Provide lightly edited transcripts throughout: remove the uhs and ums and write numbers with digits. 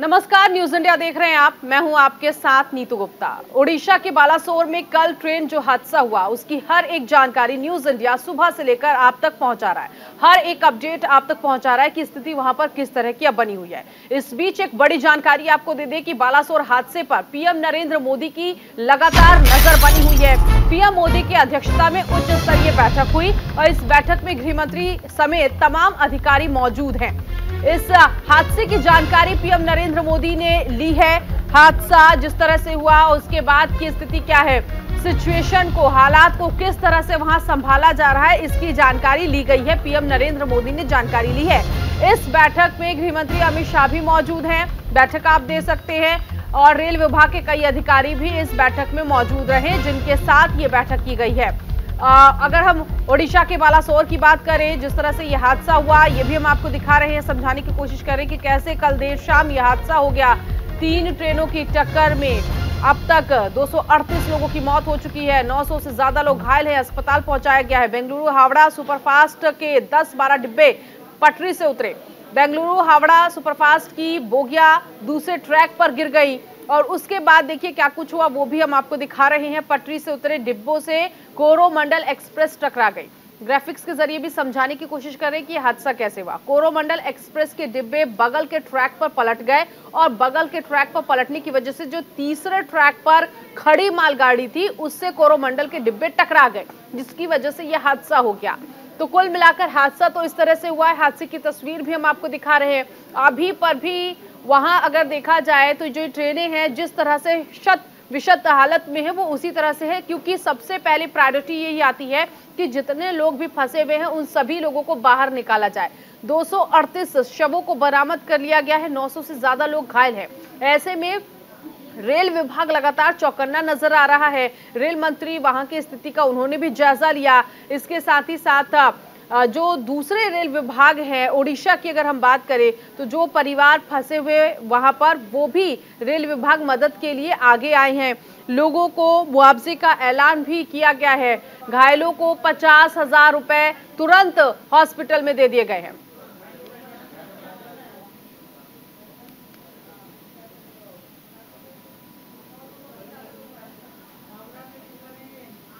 नमस्कार, news India देख रहे हैं आप। मैं हूं आपके साथ नीतू गुप्ता। ओडिशा के बालासोर में कल ट्रेन जो हादसा हुआ उसकी हर एक जानकारी न्यूज इंडिया सुबह से लेकर आप तक पहुंचा रहा है, हर एक अपडेट आप तक पहुंचा रहा है कि स्थिति वहां पर किस तरह की अब बनी हुई है। इस बीच एक बड़ी जानकारी आपको दे दें कि बालासोर हादसे पर पीएम नरेंद्र मोदी की लगातार नजर बनी हुई है। पीएम मोदी की अध्यक्षता में उच्च स्तरीय बैठक हुई और इस बैठक में गृह मंत्री समेत तमाम अधिकारी मौजूद हैं। इस हादसे की जानकारी पीएम नरेंद्र मोदी ने ली है। हादसा जिस तरह से हुआ, उसके बाद की स्थिति क्या है, सिचुएशन को, हालात को किस तरह से वहां संभाला जा रहा है, इसकी जानकारी ली गई है। पीएम नरेंद्र मोदी ने जानकारी ली है। इस बैठक में गृह मंत्री अमित शाह भी मौजूद हैं, बैठक आप दे सकते हैं, और रेल विभाग के कई अधिकारी भी इस बैठक में मौजूद रहे जिनके साथ ये बैठक की गई है। अगर हम ओडिशा के बालासोर की बात करें, जिस तरह से यह हादसा हुआ, ये भी हम आपको दिखा रहे हैं, समझाने की कोशिश कर रहे हैं कि कैसे कल देर शाम यह हादसा हो गया। 3 ट्रेनों की टक्कर में अब तक 238 लोगों की मौत हो चुकी है, 900 से ज्यादा लोग घायल हैं, अस्पताल पहुंचाया गया है। बेंगलुरु हावड़ा सुपरफास्ट के 10-12 डिब्बे पटरी से उतरे। बेंगलुरु हावड़ा सुपरफास्ट की बोगिया दूसरे ट्रैक पर गिर गई और उसके बाद देखिए क्या कुछ हुआ, वो भी हम आपको दिखा रहे हैं। पटरी से उतरे डिब्बों से कोरोमंडल एक्सप्रेस टकरा गई। ग्राफिक्स के जरिए भी समझाने की कोशिश करें कि हादसा कैसे हुआ। कोरोमंडल एक्सप्रेस के डिब्बे बगल के ट्रैक पर पलट गए और बगल के ट्रैक पर पलटने की वजह से जो तीसरे ट्रैक पर खड़ी मालगाड़ी थी उससे कोरोमंडल के डिब्बे टकरा गए, जिसकी वजह से यह हादसा हो गया। तो कुल मिलाकर हादसा तो इस तरह से हुआ है। हादसे की तस्वीर भी हम आपको दिखा रहे हैं। अभी पर भी वहां अगर देखा जाए तो जो ट्रेनें हैं जिस तरह से शत विशत हालत में है वो उसी तरह से है, क्योंकि सबसे पहले प्रायोरिटी यही आती है कि जितने लोग भी फंसे हुए हैं उन सभी लोगों को बाहर निकाला जाए। 238 शवों को बरामद कर लिया गया है, 900 से ज्यादा लोग घायल हैं। ऐसे में रेल विभाग लगातार चौकन्ना नजर आ रहा है। रेल मंत्री वहां की स्थिति का उन्होंने भी जायजा लिया। इसके साथ ही साथ जो दूसरे रेल विभाग हैं ओडिशा की अगर हम बात करें तो जो परिवार फंसे हुए वहां पर वो भी रेल विभाग मदद के लिए आगे आए हैं। लोगों को मुआवजे का ऐलान भी किया गया है। घायलों को 50,000 रुपए तुरंत हॉस्पिटल में दे दिए गए हैं।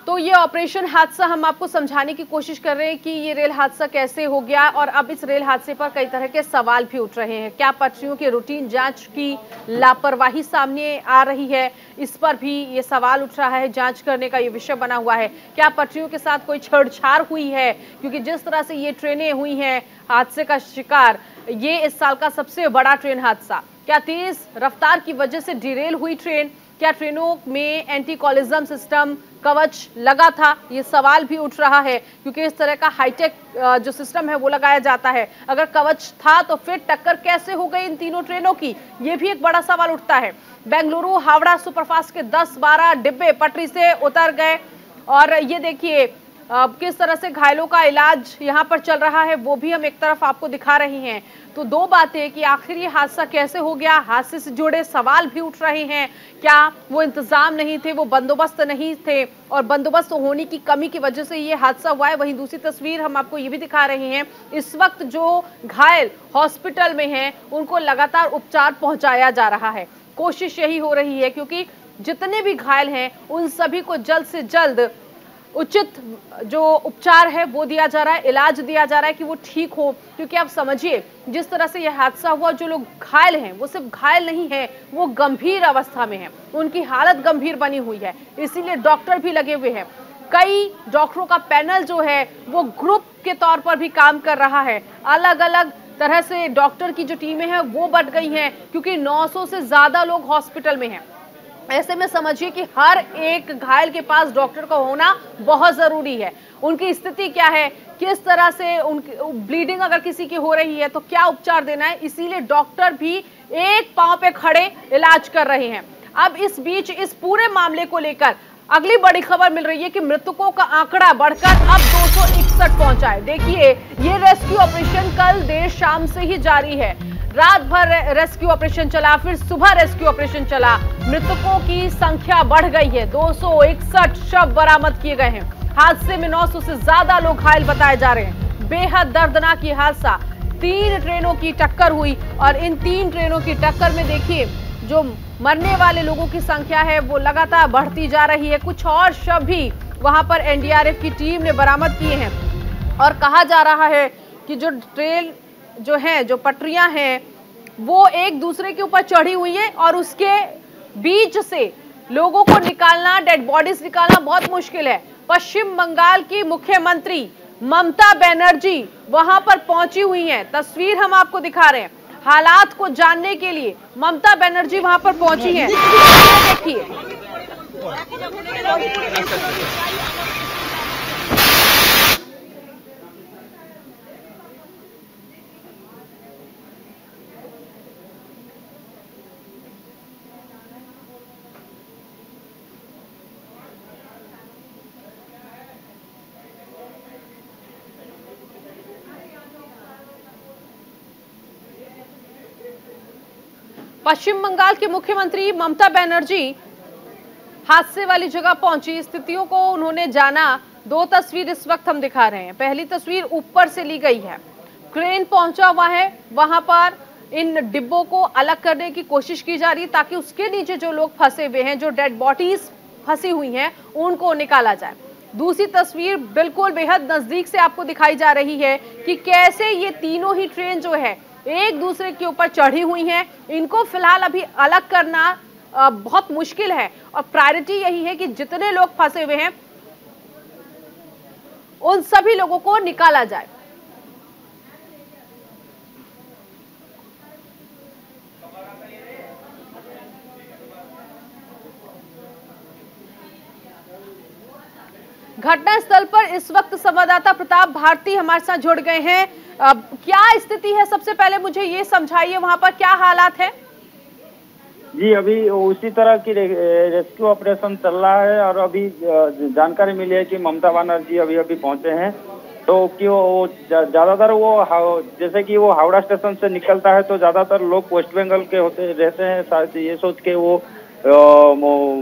तो ये ऑपरेशन हादसा हम आपको समझाने की कोशिश कर रहे हैं कि ये रेल हादसा कैसे हो गया, और अब इस रेल हादसे पर कई तरह के सवाल भी उठ रहे हैं। क्या पटरियों की रूटीन जांच की लापरवाही सामने आ रही है, इस पर भी ये सवाल उठ रहा है। जांच करने का ये विषय बना हुआ है। क्या पटरियों के साथ कोई छेड़छाड़ हुई है, क्योंकि जिस तरह से ये ट्रेनें हुई हैं हादसे का शिकार, ये इस साल का सबसे बड़ा ट्रेन हादसा। क्या तेज रफ्तार की वजह से डिरेल हुई ट्रेन, क्या ट्रेनों में एंटी कॉलिज्म सिस्टम कवच लगा था, ये सवाल भी उठ रहा है, क्योंकि इस तरह का हाईटेक जो सिस्टम है वो लगाया जाता है। अगर कवच था तो फिर टक्कर कैसे हो गई इन तीनों ट्रेनों की, ये भी एक बड़ा सवाल उठता है। बेंगलुरु हावड़ा सुपरफास्ट के 10-12 डिब्बे पटरी से उतर गए, और ये देखिए किस तरह से घायलों का इलाज यहाँ पर चल रहा है, वो भी हम एक तरफ आपको दिखा रहे हैं। तो दो बातें कि आखिर ये हादसा कैसे हो गया, हादसे से जुड़े सवाल भी उठ रहे हैं। क्या वो इंतजाम नहीं थे, वो बंदोबस्त नहीं थे, और बंदोबस्त होने की कमी की वजह से ये हादसा हुआ है। वहीं दूसरी तस्वीर हम आपको ये भी दिखा रहे हैं, इस वक्त जो घायल हॉस्पिटल में हैं उनको लगातार उपचार पहुँचाया जा रहा है। कोशिश यही हो रही है क्योंकि जितने भी घायल हैं उन सभी को जल्द से जल्द उचित जो उपचार है वो दिया जा रहा है, इलाज दिया जा रहा है कि वो ठीक हो। क्योंकि आप समझिए जिस तरह से यह हादसा हुआ, जो लोग घायल हैं वो सिर्फ घायल नहीं है, वो गंभीर अवस्था में हैं, उनकी हालत गंभीर बनी हुई है, इसीलिए डॉक्टर भी लगे हुए हैं। कई डॉक्टरों का पैनल जो है वो ग्रुप के तौर पर भी काम कर रहा है। अलग अलग तरह से डॉक्टर की जो टीमें हैं वो बट गई हैं, क्योंकि 900 से ज़्यादा लोग हॉस्पिटल में हैं। ऐसे में समझिए कि हर एक घायल के पास डॉक्टर का होना बहुत ज़रूरी है। उनकी स्थिति क्या है, किस तरह से उनकी ब्लीडिंग अगर किसी की हो रही है तो क्या उपचार देना है, इसीलिए डॉक्टर भी एक पांव पे खड़े इलाज कर रहे हैं। अब इस बीच इस पूरे मामले को लेकर अगली बड़ी खबर मिल रही है कि मृतकों का आंकड़ा बढ़कर अब 261 पहुंचा है। देखिए ये रेस्क्यू ऑपरेशन कल देर शाम से ही जारी है। रात भर रेस्क्यू ऑपरेशन चला, फिर सुबह रेस्क्यू ऑपरेशन चला। मृतकों की संख्या बढ़ गई है, 261 शव बरामद किए गए हैं। हादसे में 900 से ज्यादा लोग घायल बताए जा रहे हैं। बेहद दर्दनाक ये हादसा तीन ट्रेनों की टक्कर हुई और इन तीन ट्रेनों की टक्कर में देखिए जो मरने वाले लोगों की संख्या है वो लगातार बढ़ती जा रही है। कुछ और शव भी वहां पर एनडीआरएफ की टीम ने बरामद किए हैं और कहा जा रहा है कि जो ट्रेन जो है, जो पटरियां हैं वो एक दूसरे के ऊपर चढ़ी हुई है और उसके बीच से लोगों को निकालना, डेड बॉडीज निकालना बहुत मुश्किल है। पश्चिम बंगाल की मुख्यमंत्री ममता बनर्जी वहां पर पहुंची हुई हैं, तस्वीर हम आपको दिखा रहे हैं। हालात को जानने के लिए ममता बनर्जी वहां पर पहुंची हैं। देखिए पश्चिम बंगाल के मुख्यमंत्री ममता बनर्जी हादसे वाली जगह पहुंची, स्थितियों को उन्होंने जाना। दो तस्वीर इस वक्त हम दिखा रहे हैं। पहली तस्वीर ऊपर से ली गई है, क्रेन पहुंचा हुआ है वहां पर, इन डिब्बों को अलग करने की कोशिश की जा रही है ताकि उसके नीचे जो लोग फंसे हुए हैं, जो डेड बॉडीज फंसी हुई हैं, उनको निकाला जाए। दूसरी तस्वीर बिल्कुल बेहद नजदीक से आपको दिखाई जा रही है कि कैसे ये तीनों ही ट्रेन जो है एक दूसरे के ऊपर चढ़ी हुई हैं। इनको फिलहाल अभी अलग करना बहुत मुश्किल है और प्रायोरिटी यही है कि जितने लोग फंसे हुए हैं उन सभी लोगों को निकाला जाए। घटनास्थल पर इस वक्त संवाददाता प्रताप भारती हमारे साथ जुड़ गए हैं। क्या स्थिति है, सबसे पहले मुझे ये समझाइए वहाँ पर क्या हालात है? जी, अभी उसी तरह की रेस्क्यू ऑपरेशन चल रहा है और अभी जानकारी मिली है कि ममता बनर्जी अभी अभी पहुँचे हैं। तो कि वो ज़्यादातर वो जैसे कि वो हावड़ा स्टेशन से निकलता है तो ज़्यादातर लोग वेस्ट बंगाल के होते रहते हैं, शायद ये सोच के वो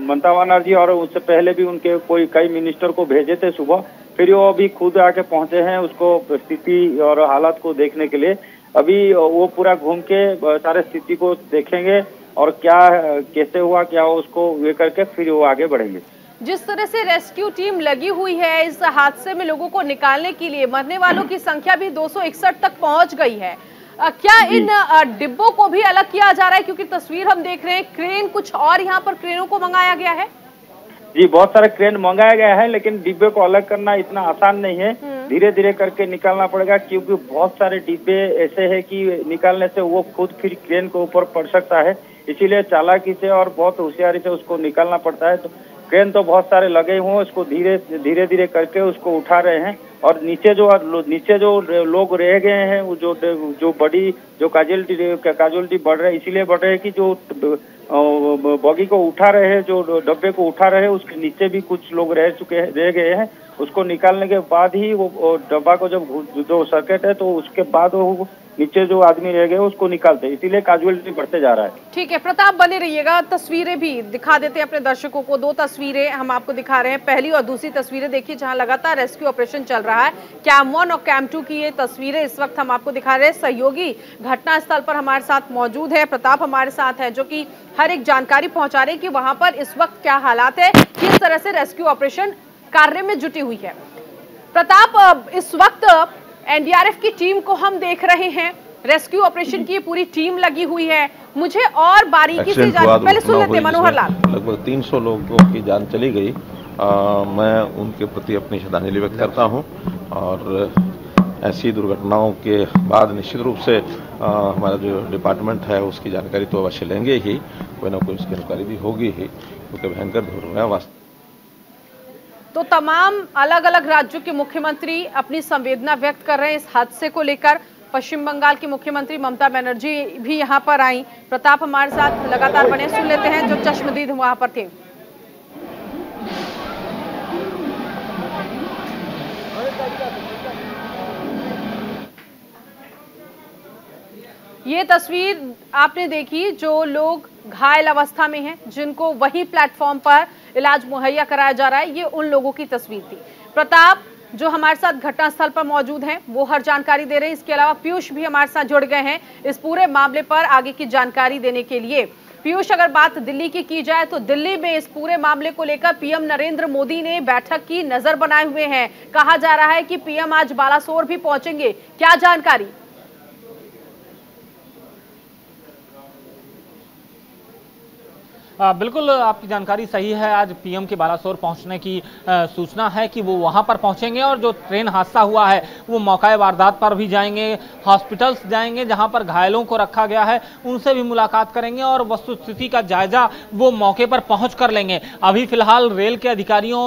ममता बनर्जी और उससे पहले भी उनके कई मिनिस्टर को भेजे थे सुबह, फिर वो अभी खुद आके पहुंचे हैं उसको स्थिति और हालात को देखने के लिए। अभी वो पूरा घूम के सारे स्थिति को देखेंगे और क्या कैसे हुआ क्या हुआ उसको वे करके फिर वो आगे बढ़ेंगे। जिस तरह से रेस्क्यू टीम लगी हुई है इस हादसे में लोगों को निकालने के लिए, मरने वालों की संख्या भी 261 तक पहुंच गई है। क्या इन डिब्बों को भी अलग किया जा रहा है, क्योंकि तस्वीर हम देख रहे हैं क्रेन कुछ और यहाँ पर क्रेनों को मंगाया गया है? जी, बहुत सारे क्रेन मंगाया गया है लेकिन डिब्बे को अलग करना इतना आसान नहीं है, धीरे धीरे करके निकालना पड़ेगा क्योंकि बहुत सारे डिब्बे ऐसे हैं कि निकालने से वो खुद फिर क्रेन के ऊपर पड़ सकता है, इसीलिए चालाकी से और बहुत होशियारी से उसको निकालना पड़ता है। तो क्रेन तो बहुत सारे लगे हुए हैं, उसको धीरे धीरे करके उसको उठा रहे हैं और नीचे जो लोग रह गए हैं वो जो बड़ी जो कैजुअलिटी बढ़ रही है, इसीलिए बढ़ रहे हैं कि जो बॉगी को उठा रहे हैं, जो डब्बे को उठा रहे हैं उसके नीचे भी कुछ लोग रह गए हैं। उसको निकालने के बाद ही वो डब्बा को जब जो सर्किट है तो उसके बाद वो नीचे जो आदमी रह गए उसको निकालते हैं, इसीलिए कैजुअलिटी बढ़ते जा रहा है। ठीक है प्रताप, बने रहिएगा। तस्वीरें भी दिखा देते हैं अपने दर्शकों को। दो तस्वीरें हम आपको दिखा रहे हैं, पहली और दूसरी तस्वीरें देखिए जहां लगातार रेस्क्यू ऑपरेशन चल रहा है। कैम 1 और कैम 2 की ये तस्वीरें इस वक्त हम आपको दिखा रहे हैं। सहयोगी घटनास्थल पर हमारे साथ मौजूद है प्रताप, हमारे साथ है जो की हर एक जानकारी पहुँचा रहे हैं कि वहाँ पर इस वक्त क्या हालात है, किस तरह से रेस्क्यू ऑपरेशन कार्य में जुटी हुई है। प्रताप, इस वक्त एनडीआरएफ की टीम को हम देख रहे हैं, रेस्क्यू ऑपरेशन की पूरी टीम लगी हुई है। मुझे और बारीकी से जानकारी पहले सुन लेते हैं मनोहर लाल। लगभग 300 लोगों की जान चली गई। मैं उनके प्रति अपनी श्रद्धांजलि व्यक्त करता हूं और ऐसी दुर्घटनाओं के बाद निश्चित रूप से हमारा जो डिपार्टमेंट है उसकी जानकारी तो अवश्य लेंगे ही, कोई ना कोई उसकी जानकारी भी होगी ही क्योंकि भयंकर दुर्घटना वास्तव। तो तमाम अलग अलग राज्यों के मुख्यमंत्री अपनी संवेदना व्यक्त कर रहे हैं इस हादसे को लेकर। पश्चिम बंगाल की मुख्यमंत्री ममता बनर्जी भी यहां पर आई। प्रताप हमारे साथ लगातार बने, सुन लेते हैं जो चश्मदीद वहां पर थे। ये तस्वीर आपने देखी जो लोग घायल अवस्था में हैं, जिनको वही प्लेटफॉर्म पर इलाज मुहैया कराया जा रहा है, ये उन लोगों की तस्वीर थी। प्रताप, जो हमारे साथ घटनास्थल पर मौजूद हैं वो हर जानकारी दे रहे हैं। इसके अलावा पीयूष भी हमारे साथ जुड़ गए हैं इस पूरे मामले पर आगे की जानकारी देने के लिए। पीयूष, अगर बात दिल्ली की जाए तो दिल्ली में इस पूरे मामले को लेकर पीएम नरेंद्र मोदी ने बैठक की नजर बनाए हुए हैं। कहा जा रहा है कि पीएम आज बालासोर भी पहुंचेंगे, क्या जानकारी? बिल्कुल आपकी जानकारी सही है। आज पीएम के बालासोर पहुंचने की सूचना है कि वो वहां पर पहुंचेंगे और जो ट्रेन हादसा हुआ है वो मौका वारदात पर भी जाएंगे, हॉस्पिटल्स जाएंगे जहां पर घायलों को रखा गया है उनसे भी मुलाकात करेंगे और वस्तुस्थिति का जायजा वो मौके पर पहुंच कर लेंगे। अभी फिलहाल रेल के अधिकारियों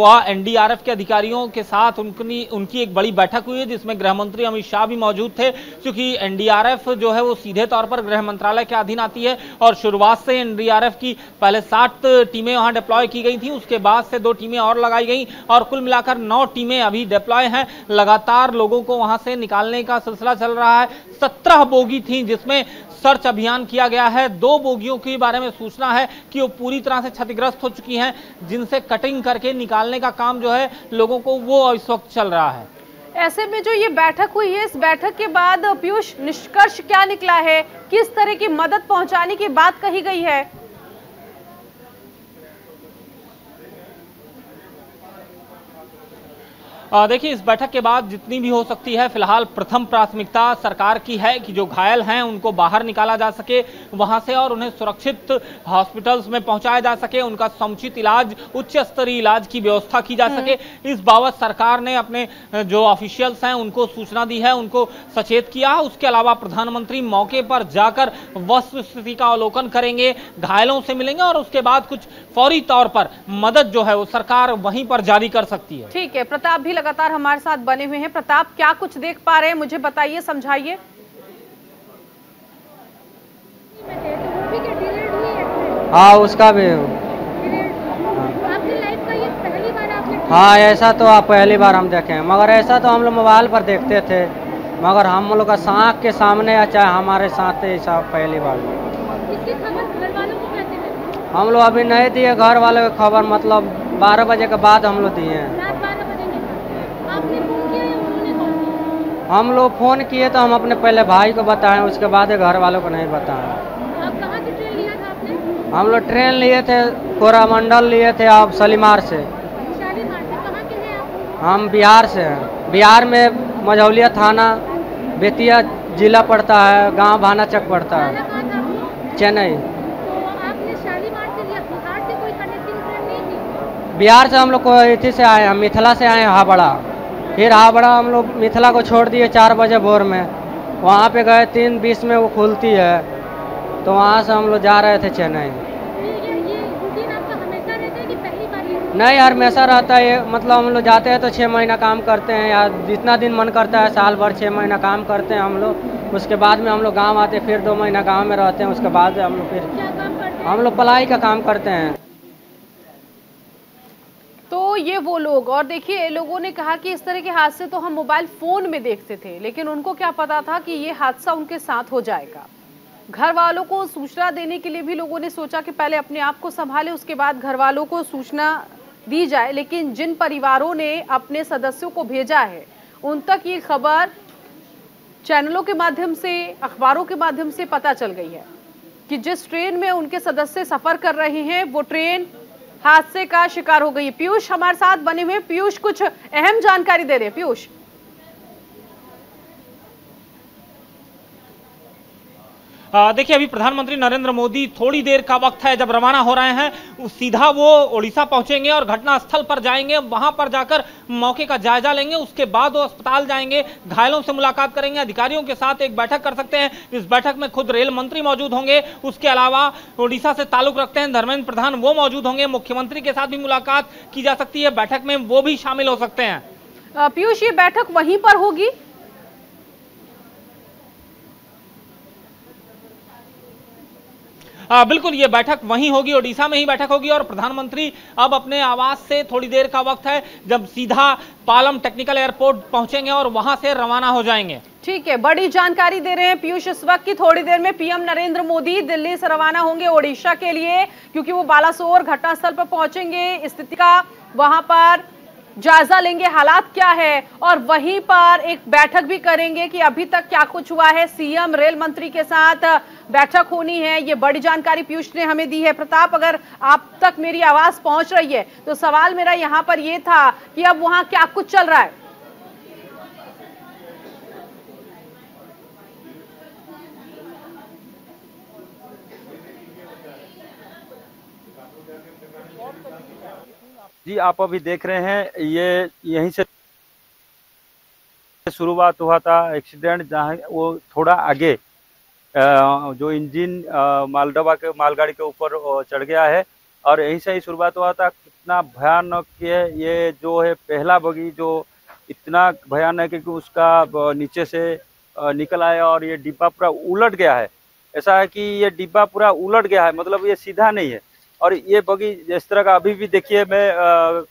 व एनडीआरएफ के अधिकारियों के साथ उनकी एक बड़ी बैठक हुई जिसमें गृहमंत्री अमित शाह भी मौजूद थे। क्योंकि एनडीआरएफ जो है वो सीधे तौर पर गृह मंत्रालय के अधीन आती है और शुरुआत से एनडीआरएफ की पहले 60 टीमें वहां डिप्लॉय की गई थी, उसके बाद से 2 टीमें और लगाई गई और कुल मिलाकर 9 टीमें अभी डिप्लॉय हैं। लगातार लोगों को वहां से निकालने का सिलसिला चल रहा है। 17 बोगी थी जिसमें सर्च अभियान किया गया है। 2 बोगियों के बारे में सूचना है कि वो पूरी तरह से क्षतिग्रस्त हो चुकी हैं जिनसे कटिंग करके निकालने का काम जो है लोगों को वो इस वक्त चल रहा है। ऐसे में जो ये बैठक हुई है, इस बैठक के बाद पीयूष निष्कर्ष क्या निकला है, किस तरह की मदद पहुंचाने की बात कही गई है? देखिए, इस बैठक के बाद जितनी भी हो सकती है फिलहाल प्रथम प्राथमिकता सरकार की है कि जो घायल हैं उनको बाहर निकाला जा सके वहां से और उन्हें सुरक्षित हॉस्पिटल्स में पहुंचाया जा सके, उनका समुचित इलाज, उच्च स्तरीय इलाज की व्यवस्था की जा सके। इस बाबत सरकार ने अपने जो ऑफिशियल्स हैं उनको सूचना दी है, उनको सचेत किया। उसके अलावा प्रधानमंत्री मौके पर जाकर वस्तु स्थिति का अवलोकन करेंगे, घायलों से मिलेंगे और उसके बाद कुछ फौरी तौर पर मदद जो है वो सरकार वहीं पर जारी कर सकती है। ठीक है, प्रताप भी लगातार हमारे साथ बने हुए हैं। प्रताप, क्या कुछ देख पा रहे हैं, मुझे बताइए, समझाइए। हाँ, उसका भी हाँ, ऐसा तो आप पहली बार हम देखे हैं, मगर ऐसा तो हम लोग मोबाइल पर देखते थे, मगर हम लोग का सांख के सामने अच्छा हमारे साथ ऐसा पहली बार। हम लोग अभी नहीं दिए घर वालों को खबर, मतलब 12 बजे के बाद हम लोग दिए हैं। हम लोग फोन किए तो हम अपने पहले भाई को बताएं, उसके बाद घर वालों को नहीं बताएं। आप कहाँ से ट्रेन लिया था आपने? हम लोग ट्रेन लिए थे, कोरोमंडल लिए थे, आप सलीमार से। कहाँ के हैं आप? हम बिहार से हैं, बिहार में मझौलिया थाना, बेतिया जिला पड़ता है, गांव भानाचक पड़ता है, चेन्नई। बिहार से हम लोग इसी से आए हैं, मिथिला से आए हैं हावड़ा, फिर हावड़ा हम लोग मिथिला को छोड़ दिए 4 बजे भोर में, वहाँ पे गए 3:20 में वो खुलती है, तो वहाँ से हम लोग जा रहे थे चेन्नई। नहीं, हमेशा रहता है, मतलब हम लोग जाते हैं तो 6 महीना काम करते हैं या जितना दिन मन करता है, साल भर 6 महीना काम करते हैं हम लोग। उसके बाद में हम लोग गाँव आते हैं, फिर 2 महीना गाँव में रहते हैं, उसके बाद हम लोग फिर पलाई का काम करते हैं। तो ये वो लोग, और देखिए लोगों ने कहा कि इस तरह के हादसे तो हम मोबाइल फोन में देखते थे, लेकिन उनको क्या पता था कि ये हादसा उनके साथ हो जाएगा। घर वालों को सूचना देने के लिए भी लोगों ने सोचा कि पहले अपने आप को संभाले, उसके बाद घर वालों को सूचना दी जाए। लेकिन जिन परिवारों ने अपने सदस्यों को भेजा है उन तक ये खबर चैनलों के माध्यम से, अखबारों के माध्यम से पता चल गई है कि जिस ट्रेन में उनके सदस्य सफर कर रहे हैं वो ट्रेन हादसे का शिकार हो गई। पीयूष हमारे साथ बने हुए, पीयूष कुछ अहम जानकारी दे रहे हैं। पीयूष, देखिए अभी प्रधानमंत्री नरेंद्र मोदी थोड़ी देर का वक्त है जब रवाना हो रहे हैं, सीधा वो ओडिशा पहुंचेंगे और घटनास्थल पर जाएंगे, वहां पर जाकर मौके का जायजा लेंगे, उसके बाद वो अस्पताल जाएंगे, घायलों से मुलाकात करेंगे, अधिकारियों के साथ एक बैठक कर सकते हैं। इस बैठक में खुद रेल मंत्री मौजूद होंगे, उसके अलावा ओडिशा से ताल्लुक रखते हैं धर्मेंद्र प्रधान, वो मौजूद होंगे, मुख्यमंत्री के साथ भी मुलाकात की जा सकती है, बैठक में वो भी शामिल हो सकते हैं। पीयूष, ये बैठक वहीं पर होगी? बिल्कुल, ये बैठक वहीं होगी, ओडिशा में ही बैठक होगी। और प्रधानमंत्री अब अपने आवास से थोड़ी देर का वक्त है जब सीधा पालम टेक्निकल एयरपोर्ट पहुंचेंगे और वहां से रवाना हो जाएंगे। ठीक है, बड़ी जानकारी दे रहे हैं पीयूष इस वक्त की थोड़ी देर में पीएम नरेंद्र मोदी दिल्ली से रवाना होंगे ओडिशा के लिए, क्योंकि वो बालासोर घटनास्थल पर पहुंचेंगे, स्थिति का वहां पर जायजा लेंगे हालात क्या है और वहीं पर एक बैठक भी करेंगे कि अभी तक क्या कुछ हुआ है। सीएम रेल मंत्री के साथ बैठक होनी है, ये बड़ी जानकारी पीयूष ने हमें दी है। प्रताप, अगर आप तक मेरी आवाज पहुंच रही है तो सवाल मेरा यहाँ पर यह था कि अब वहां क्या कुछ चल रहा है। जी, आप अभी देख रहे हैं ये यहीं से शुरुआत हुआ था एक्सीडेंट, जहां वो थोड़ा आगे जो इंजन मालडवा के मालगाड़ी के ऊपर चढ़ गया है और यहीं से ही शुरुआत हुआ था। कितना भयानक ये जो है पहला बगी जो इतना भयानक है कि उसका नीचे से निकल आया और ये डिब्बा पूरा उलट गया है। ऐसा है कि ये डिब्बा पूरा उलट गया है, मतलब ये सीधा नहीं है। और ये बगी इस तरह का अभी भी देखिए, मैं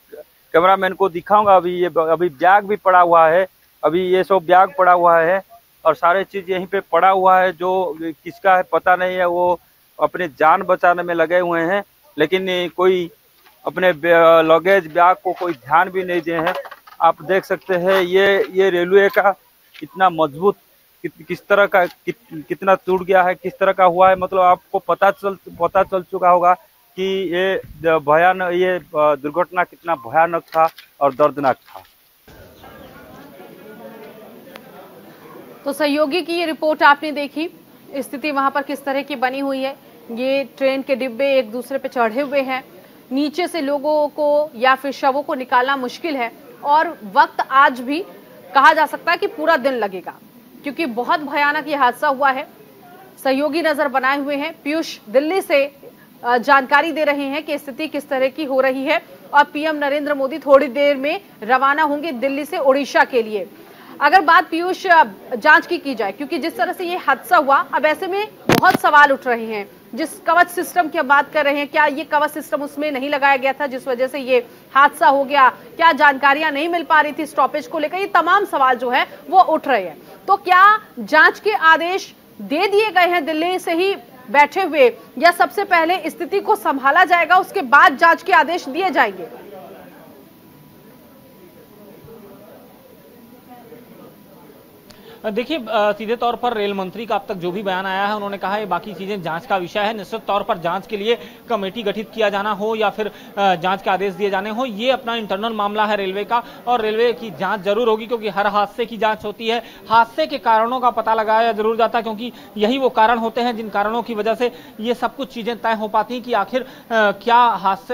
कैमरामैन को दिखाऊंगा। अभी ये अभी बैग भी पड़ा हुआ है, अभी ये सब बैग पड़ा हुआ है और सारे चीज यहीं पे पड़ा हुआ है। जो किसका है पता नहीं है, वो अपने जान बचाने में लगे हुए हैं, लेकिन कोई अपने लगेज बैग को कोई ध्यान भी नहीं दिए हैं। आप देख सकते हैं ये रेलवे का इतना मजबूत किस तरह का कितना टूट गया है, किस तरह का हुआ है, मतलब आपको पता चल चुका होगा कि ये दुर्घटना कितना भयानक था और दर्दनाक था। तो सहयोगी की ये रिपोर्ट आपने देखी, स्थिति वहां पर किस तरह की बनी हुई है। ये ट्रेन के डिब्बे एक दूसरे पे चढ़े हुए हैं, नीचे से लोगों को या फिर शवों को निकालना मुश्किल है और वक्त आज भी कहा जा सकता है कि पूरा दिन लगेगा क्योंकि बहुत भयानक ये हादसा हुआ है। सहयोगी नजर बनाए हुए हैं। पीयूष दिल्ली से जानकारी दे रहे हैं कि स्थिति किस तरह की हो रही है और पीएम नरेंद्र मोदी थोड़ी देर में रवाना होंगे दिल्ली से ओडिशा के लिए। अगर बात पीयूष जांच की जाए क्योंकि जिस तरह से ये हादसा हुआ, अब ऐसे में बहुत सवाल उठ रहे हैं। जिस कवच सिस्टम की बात कर रहे हैं, क्या ये कवच सिस्टम उसमें नहीं लगाया गया था जिस वजह से ये हादसा हो गया? क्या जानकारियां नहीं मिल पा रही थी स्टॉपेज को लेकर? ये तमाम सवाल जो है वो उठ रहे हैं। तो क्या जांच के आदेश दे दिए गए हैं दिल्ली से ही बैठे हुए या सबसे पहले स्थिति को संभाला जाएगा उसके बाद जांच के आदेश दिए जाएंगे? देखिए, सीधे तौर पर रेल मंत्री का अब तक जो भी बयान आया है, उन्होंने कहा है बाकी चीजें जांच का विषय है। निश्चित तौर पर जांच के लिए कमेटी गठित किया जाना हो या फिर जांच के आदेश दिए जाने हो, ये अपना इंटरनल मामला है रेलवे का और रेलवे की जांच जरूर होगी क्योंकि हर हादसे की जांच होती है। हादसे के कारणों का पता लगाया जरूर जाता है क्योंकि यही वो कारण होते हैं जिन कारणों की वजह से ये सब कुछ चीजें तय हो पाती हैं कि आखिर क्या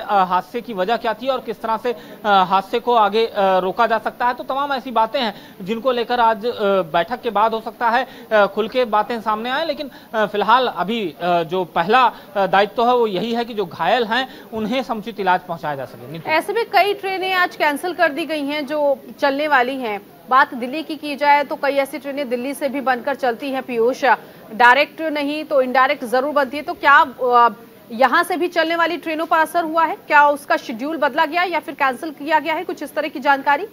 हादसे की वजह क्या थी और किस तरह से हादसे को आगे रोका जा सकता है। तो तमाम ऐसी बातें हैं जिनको लेकर आज बैठक के बाद हो सकता है खुल के बातें सामने आए, लेकिन फिलहाल अभी जो पहला दायित्व है वो यही है कि जो घायल हैं उन्हें समुचित इलाज पहुंचाया जा सके। ऐसे में कई ट्रेनें आज कैंसिल कर दी गई हैं जो चलने वाली हैं। बात दिल्ली की जाए तो कई ऐसी ट्रेनें दिल्ली से भी बनकर चलती हैं पीयूष, डायरेक्ट नहीं तो इनडायरेक्ट जरूर बनती है। तो क्या यहाँ से भी चलने वाली ट्रेनों पर असर हुआ है? क्या उसका शेड्यूल बदला गया या फिर कैंसिल किया गया है? कुछ इस तरह की जानकारी।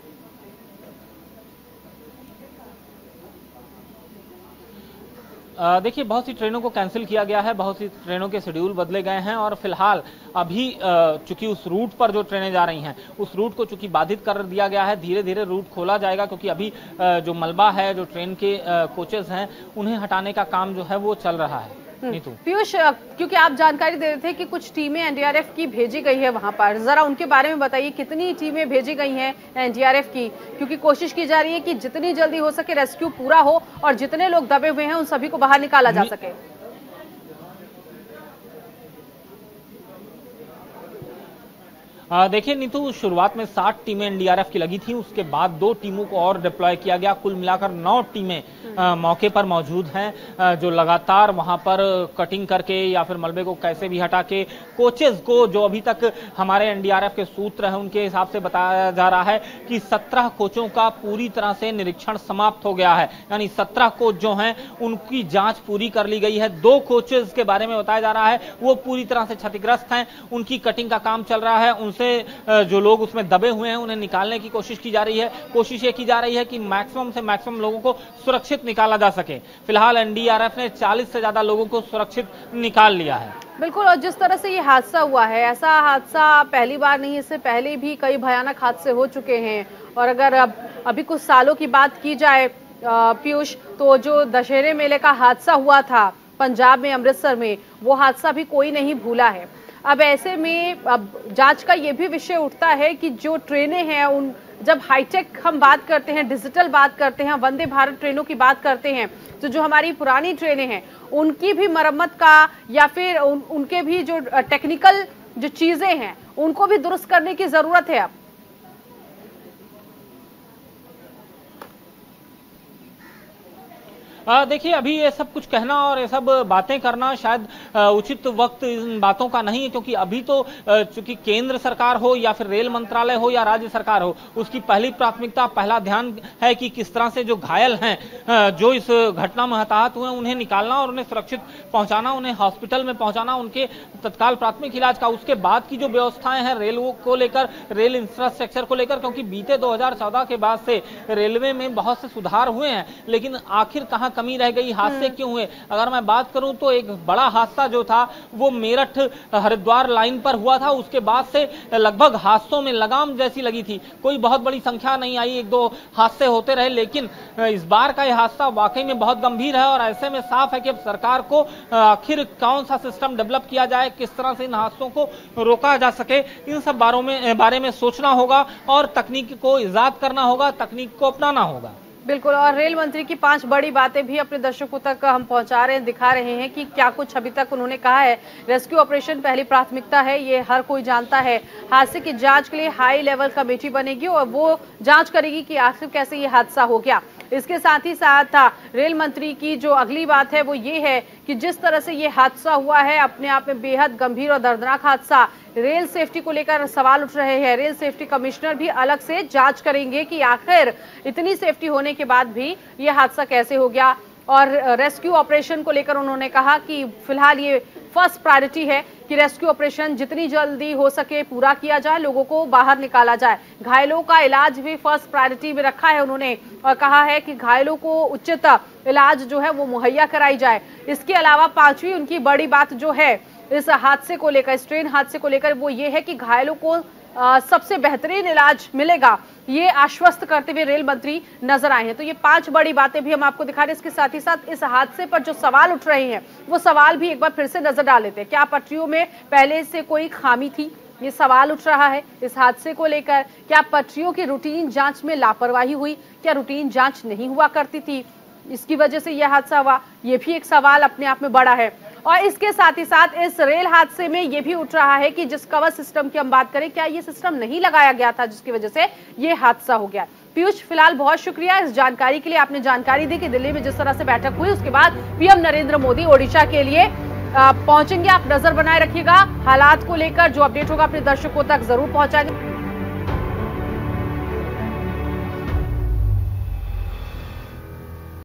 देखिए, बहुत सी ट्रेनों को कैंसिल किया गया है, बहुत सी ट्रेनों के शेड्यूल बदले गए हैं और फिलहाल अभी चूंकि उस रूट पर जो ट्रेनें जा रही हैं उस रूट को चूंकि बाधित कर दिया गया है। धीरे धीरे रूट खोला जाएगा क्योंकि अभी जो मलबा है, जो ट्रेन के कोचेज हैं, उन्हें हटाने का काम जो है वो चल रहा है। नीतू, पीयूष, क्योंकि आप जानकारी दे रहे थे कि कुछ टीमें एनडीआरएफ की भेजी गई है वहां पर, जरा उनके बारे में बताइए कितनी टीमें भेजी गई हैं एनडीआरएफ की? क्योंकि कोशिश की जा रही है कि जितनी जल्दी हो सके रेस्क्यू पूरा हो और जितने लोग दबे हुए हैं उन सभी को बाहर निकाला जा सके। देखिए नीतू, शुरुआत में 60 टीमें एनडीआरएफ की लगी थी, उसके बाद 2 टीमों को और डिप्लॉय किया गया। कुल मिलाकर 9 टीमें मौके पर मौजूद हैं जो लगातार वहां पर कटिंग करके या फिर मलबे को कैसे भी हटा के कोचेज को, जो अभी तक हमारे एनडीआरएफ के सूत्र हैं उनके हिसाब से बताया जा रहा है कि 17 कोचों का पूरी तरह से निरीक्षण समाप्त हो गया है, यानी 17 कोच जो हैं उनकी जाँच पूरी कर ली गई है। 2 कोचेज के बारे में बताया जा रहा है वो पूरी तरह से क्षतिग्रस्त हैं, उनकी कटिंग का काम चल रहा है, से जो लोग उसमें दबे हुए हैं उन्हें निकालने की कोशिश की जा रही है। कोशिश ये की जा रही है कि मैक्सिमम से मैक्सिमम लोगों को सुरक्षित निकाला जा सके। फिलहाल एनडीआरएफ ने 40 से ज्यादा लोगों को सुरक्षित निकाल लिया है। बिल्कुल, और जिस तरह से ये हादसा हुआ है, ऐसा हादसा पहली बार नहीं, इससे पहले भी कई भयानक हादसे हो चुके हैं। और अगर अभी कुछ सालों की बात की जाए पीयूष, तो जो दशहरे मेले का हादसा हुआ था पंजाब में, अमृतसर में, वो हादसा भी कोई नहीं भूला है। अब ऐसे में अब जांच का ये भी विषय उठता है कि जो ट्रेनें हैं उन, जब हाईटेक हम बात करते हैं, डिजिटल बात करते हैं, वंदे भारत ट्रेनों की बात करते हैं, तो जो हमारी पुरानी ट्रेनें हैं उनकी भी मरम्मत का या फिर उनके भी जो टेक्निकल जो चीजें हैं उनको भी दुरुस्त करने की जरूरत है। अब देखिए, अभी ये सब कुछ कहना और ये सब बातें करना शायद उचित वक्त इन बातों का नहीं है, क्योंकि अभी तो चूंकि केंद्र सरकार हो या फिर रेल मंत्रालय हो या राज्य सरकार हो, उसकी पहली प्राथमिकता, पहला ध्यान है कि किस तरह से जो घायल हैं, जो इस घटना में हताहत हुए, उन्हें निकालना और उन्हें सुरक्षित पहुंचाना, उन्हें हॉस्पिटल में पहुंचाना, उनके तत्काल प्राथमिक इलाज का। उसके बाद की जो व्यवस्थाएं हैं रेलों को लेकर, रेल इंफ्रास्ट्रक्चर को लेकर, क्योंकि बीते 2014 के बाद से रेलवे में बहुत से सुधार हुए हैं, लेकिन आखिर कहाँ कमी रह गई, हादसे क्यों हुए। अगर मैं बात करूं तो एक बड़ा हादसा जो था वो मेरठ हरिद्वार लाइन पर हुआ था, उसके बाद से लगभग हादसों में लगाम जैसी लगी थी। कोई बहुत बड़ी संख्या नहीं आई, एक दो हादसे होते रहे, लेकिन इस बार का यह हादसा वाकई में बहुत गंभीर है। और ऐसे में साफ है कि अब सरकार को आखिर कौन सा सिस्टम डेवलप किया जाए, किस तरह से इन हादसों को रोका जा सके, इन सब बारे में सोचना होगा और तकनीक को ईजाद करना होगा, तकनीक को अपनाना होगा। बिल्कुल, और रेल मंत्री की 5 बड़ी बातें भी अपने दर्शकों तक हम पहुंचा रहे हैं, दिखा रहे हैं कि क्या कुछ अभी तक उन्होंने कहा है। रेस्क्यू ऑपरेशन पहली प्राथमिकता है, ये हर कोई जानता है। हादसे की जांच के लिए हाई लेवल कमेटी बनेगी और वो जांच करेगी कि आखिर कैसे ये हादसा हो गया। इसके साथ ही साथ रेल मंत्री की जो अगली बात है वो ये है कि जिस तरह से ये हादसा हुआ है, अपने आप में बेहद गंभीर और दर्दनाक हादसा, रेल सेफ्टी को लेकर सवाल उठ रहे हैं। रेल सेफ्टी कमिश्नर भी अलग से जांच करेंगे कि आखिर इतनी सेफ्टी होने के बाद भी ये हादसा कैसे हो गया। और रेस्क्यू ऑपरेशन को लेकर उन्होंने कहा कि फिलहाल ये फर्स्ट प्रायोरिटी है कि रेस्क्यू ऑपरेशन जितनी जल्दी हो सके पूरा किया जाए, लोगों को बाहर निकाला जाए। घायलों का इलाज भी फर्स्ट प्रायोरिटी में रखा है उन्होंने, और कहा है कि घायलों को उच्चतम इलाज जो है वो मुहैया कराई जाए। इसके अलावा 5वीं उनकी बड़ी बात जो है इस हादसे को लेकर, इस ट्रेन हादसे को लेकर, वो ये है कि घायलों को सबसे बेहतरीन इलाज मिलेगा, ये आश्वस्त करते हुए रेल मंत्री नजर आए हैं। तो ये 5 बड़ी बातें भी हम आपको दिखा रहे हैं। इसके साथ ही साथ इस हादसे पर जो सवाल उठ रहे हैं वो सवाल भी एक बार फिर से नजर डाल लेते हैं। क्या पटरियों में पहले से कोई खामी थी, ये सवाल उठ रहा है इस हादसे को लेकर। क्या पटरियों की रूटीन जांच में लापरवाही हुई, क्या रूटीन जांच नहीं हुआ करती थी, इसकी वजह से यह हादसा हुआ, ये भी एक सवाल अपने आप में बड़ा है। और इसके साथ ही साथ इस रेल हादसे में ये भी उठ रहा है कि जिस कवच सिस्टम की हम बात करें, क्या ये सिस्टम नहीं लगाया गया था जिसकी वजह से ये हादसा हो गया। पीयूष, फिलहाल बहुत शुक्रिया इस जानकारी के लिए। आपने जानकारी दी कि दिल्ली में जिस तरह से बैठक हुई, उसके बाद पीएम नरेंद्र मोदी ओडिशा के लिए पहुंचेंगे। आप नजर बनाए रखिएगा, हालात को लेकर जो अपडेट होगा अपने दर्शकों तक जरूर पहुंचाएंगे।